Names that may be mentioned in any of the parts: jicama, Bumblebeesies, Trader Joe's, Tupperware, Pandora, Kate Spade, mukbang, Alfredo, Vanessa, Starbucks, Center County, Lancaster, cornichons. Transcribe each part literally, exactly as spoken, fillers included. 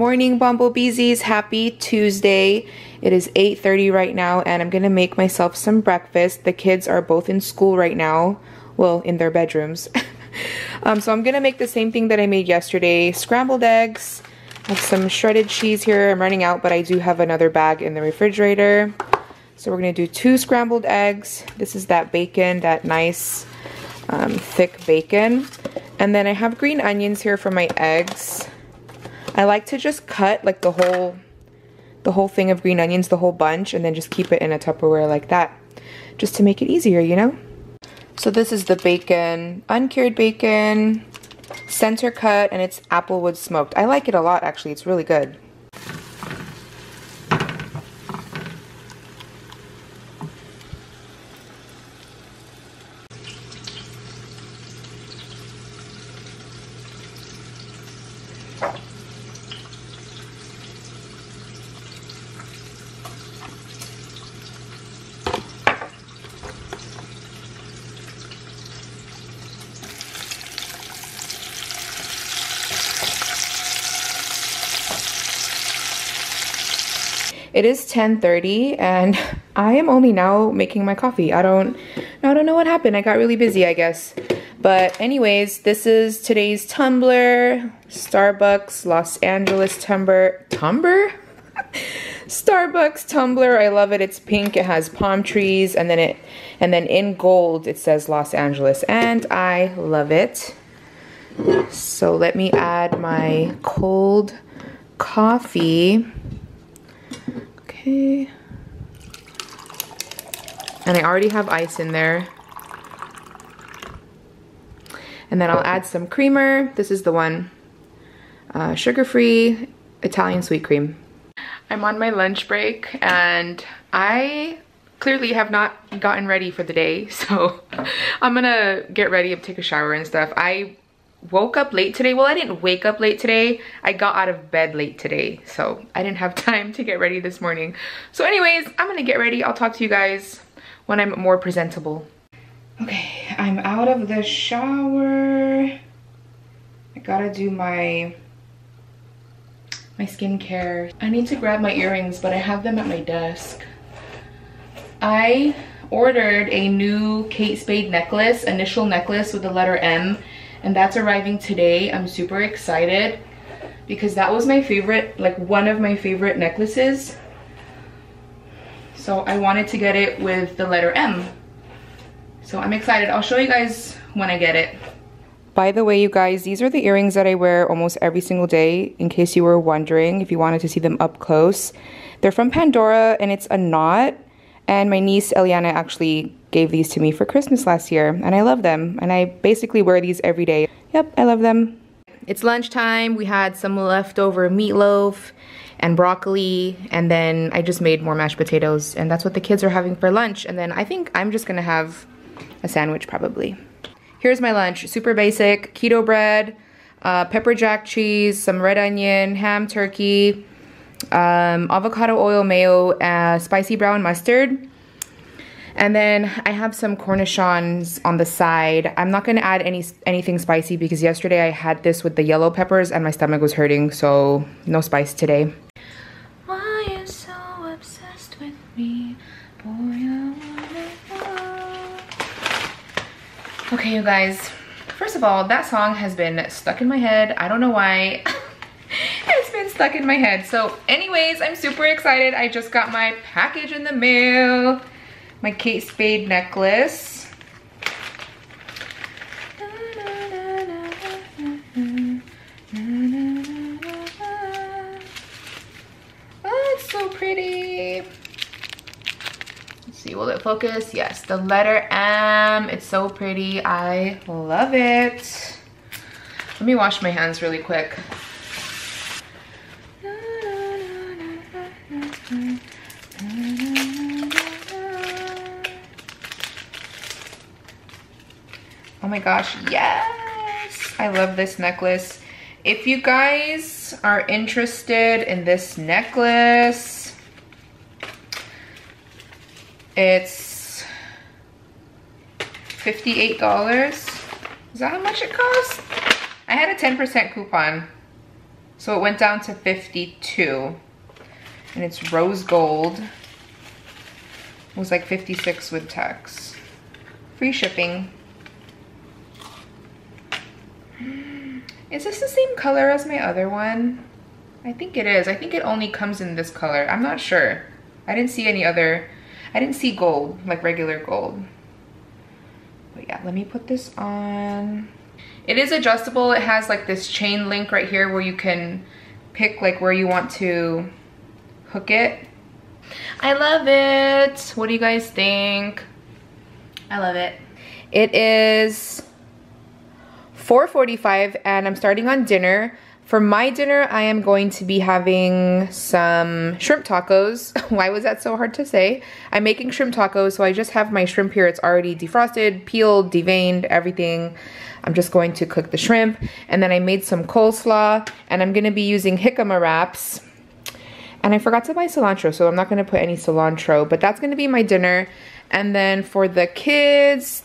morning, Bumblebeesies. Happy Tuesday. It is eight thirty right now, and I'm going to make myself some breakfast. The kids are both in school right now. Well, in their bedrooms. um, so I'm going to make the same thing that I made yesterday. Scrambled eggs. I have some shredded cheese here. I'm running out, but I do have another bag in the refrigerator. So we're going to do two scrambled eggs. This is that bacon, that nice um, thick bacon. And then I have green onions here for my eggs. I like to just cut like the whole the whole thing of green onions, the whole bunch, and then just keep it in a Tupperware like that, just to make it easier, you know? So this is the bacon, uncured bacon, center cut, and it's applewood smoked. I like it a lot, actually. It's really good. It is ten thirty and I am only now making my coffee. I don't I don't know what happened. I got really busy, I guess. But anyways, this is today's tumbler. Starbucks Los Angeles tumbler. Tumbler? Starbucks tumbler. I love it. It's pink. It has palm trees, and then it and then in gold it says Los Angeles, and I love it. So let me add my cold coffee. Okay. And I already have ice in there. And then I'll add some creamer. This is the one. Uh, sugar-free Italian sweet cream. I'm on my lunch break and I clearly have not gotten ready for the day. So I'm gonna get ready and take a shower and stuff. I woke up late today. Well, I didn't wake up late today. I got out of bed late today, so I didn't have time to get ready this morning. So anyways, I'm gonna get ready. I'll talk to you guys when I'm more presentable. Okay, I'm out of the shower. I gotta do my my skincare. I need to grab my earrings, but I have them at my desk. I ordered a new Kate Spade necklace, initial necklace with the letter M, and that's arriving today. I'm super excited because that was my favorite, like one of my favorite necklaces. So I wanted to get it with the letter M. So I'm excited. I'll show you guys when I get it. By the way, you guys, these are the earrings that I wear almost every single day, in case you were wondering if you wanted to see them up close. They're from Pandora and it's a knot. And my niece, Eliana, actually gave these to me for Christmas last year. And I love them. And I basically wear these every day. Yep, I love them. It's lunchtime. We had some leftover meatloaf and broccoli. And then I just made more mashed potatoes. And that's what the kids are having for lunch. And then I think I'm just going to have a sandwich probably. Here's my lunch. Super basic. Keto bread, uh, pepper jack cheese, some red onion, ham turkey, um avocado oil, mayo, uh spicy brown mustard, and then I have some cornichons on the side. I'm not going to add any anything spicy because yesterday I had this with the yellow peppers and my stomach was hurting, so no spice today. Why are you so obsessed with me, boy? I wanna know. Okay, you guys, first of all, that song has been stuck in my head. I don't know why. It's been stuck in my head. So anyways, I'm super excited. I just got my package in the mail. My Kate Spade necklace. Oh, it's so pretty. Let's see, will it focus? Yes, the letter M. It's so pretty. I love it. Let me wash my hands really quick. Oh my gosh, yes! I love this necklace. If you guys are interested in this necklace, it's fifty-eight dollars. Is that how much it costs? I had a ten percent coupon. So it went down to fifty-two, and it's rose gold. It was like fifty-six with tax. Free shipping. Is this the same color as my other one? I think it is. I think it only comes in this color. I'm not sure. I didn't see any other, I didn't see gold, like regular gold. But yeah, let me put this on. It is adjustable. It has like this chain link right here where you can pick like where you want to hook it. I love it. What do you guys think? I love it. It is four forty-five and I'm starting on dinner. For my dinner, I am going to be having some shrimp tacos. Why was that so hard to say? I'm making shrimp tacos, so I just have my shrimp here. It's already defrosted, peeled, deveined, everything. I'm just going to cook the shrimp. And then I made some coleslaw, and I'm gonna be using jicama wraps. And I forgot to buy cilantro, so I'm not gonna put any cilantro, but that's gonna be my dinner. And then for the kids,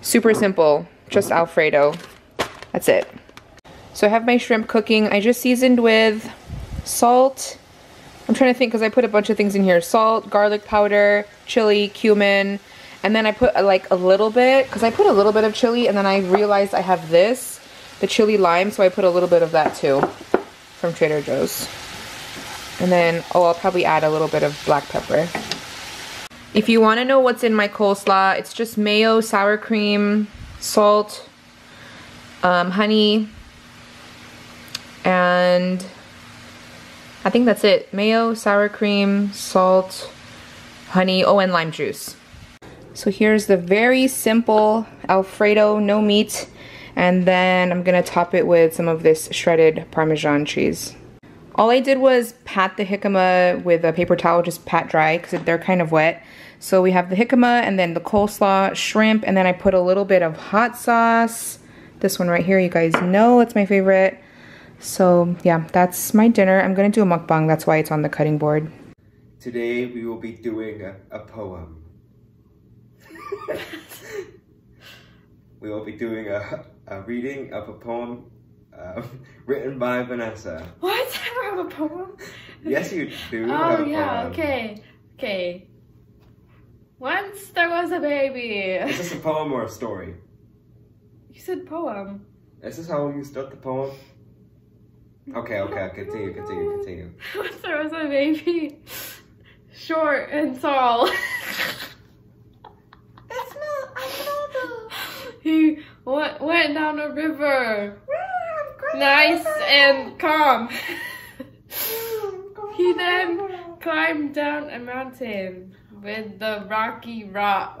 super simple, just Alfredo. That's it. So I have my shrimp cooking. I just seasoned with salt. I'm trying to think because I put a bunch of things in here. Salt, garlic powder, chili, cumin, and then I put like a little bit, because I put a little bit of chili and then I realized I have this, the chili lime, so I put a little bit of that too from Trader Joe's. And then, oh, I'll probably add a little bit of black pepper. If you want to know what's in my coleslaw, it's just mayo, sour cream, salt, um, honey, and I think that's it. Mayo, sour cream, salt, honey, oh, and lime juice. So here's the very simple Alfredo, no meat, and then I'm gonna top it with some of this shredded Parmesan cheese. All I did was pat the jicama with a paper towel, just pat dry, because they're kind of wet. So we have the jicama, and then the coleslaw, shrimp, and then I put a little bit of hot sauce. This one right here, you guys know it's my favorite. So yeah, that's my dinner. I'm gonna do a mukbang, that's why it's on the cutting board. Today we will be doing a, a poem. We will be doing a, a reading of a poem uh, written by Vanessa. What? I don't have a poem? Yes you do. Oh yeah, poem. okay. Okay. Once there was a baby. Is this a poem or a story? You said poem. Is this how you start the poem? Okay, okay, continue, continue, continue. Once there was a baby, short and tall. That's not, I He went, went down a river, nice and calm. He then climbed down a mountain with the rocky rocks.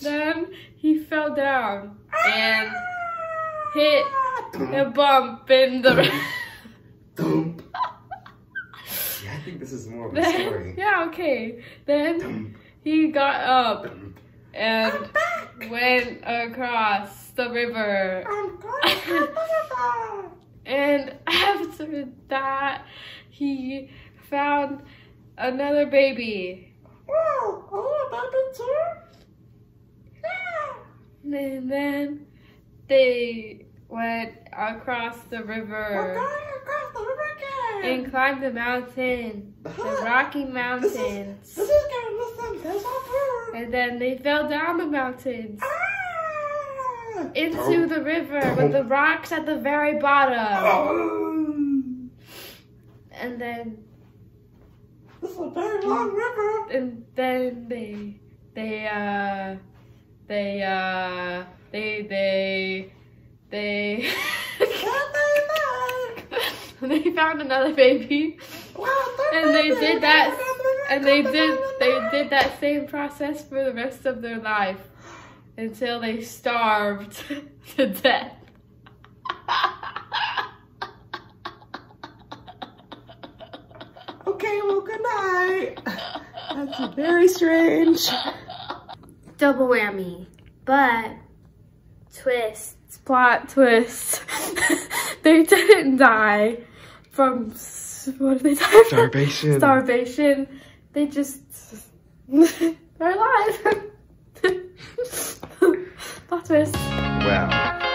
Then he fell down and hit a bump in the dump. Yeah, I think this is more of a then, story. Yeah, okay. Then dump. He got up dump. and went across the river. And after that, he found another baby. Whoa, oh, a baby too? Yeah. And then they went across the river, across the river again. And climbed the mountain, the Rocky Mountains. This is, this is good. Listen, this is and then they fell down the mountains ah. into the river with the rocks at the very bottom. And then this is a very long river. And then they, they, uh, they, uh, they, they. They they found another baby, and they did that, and they did they did that same process for the rest of their life until they starved to death. Okay, well, good night. That's very strange. Double whammy, but twist. Plot twist. They didn't die from what did they die from? Starvation. Starvation. They just they're alive. Plot twist. Wow.